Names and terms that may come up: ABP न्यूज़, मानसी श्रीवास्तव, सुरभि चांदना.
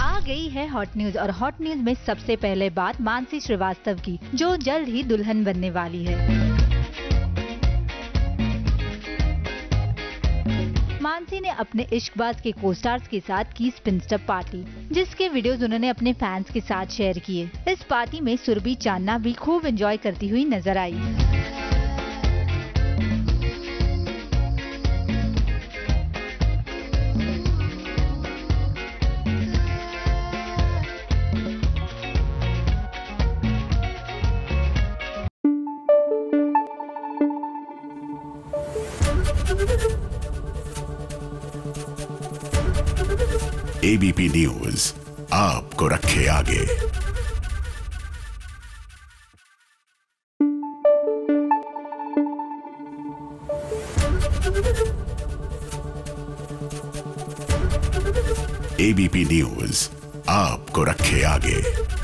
आ गई है hot news और हॉट न्यूज में सबसे पहले बात मानसी श्रीवास्तव की, जो जल्द ही दुल्हन बनने वाली है। मानसी ने अपने इश्कबाज के कोस्टार्स के साथ की स्पिनस्टर पार्टी, जिसके वीडियोस उन्होंने अपने फैंस के साथ शेयर किए। इस पार्टी में सुरभि चांदना भी खूब एंजॉय करती हुई नजर आई। ABP न्यूज़ आपको रखे आगे। ABP न्यूज़ आपको रखे आगे।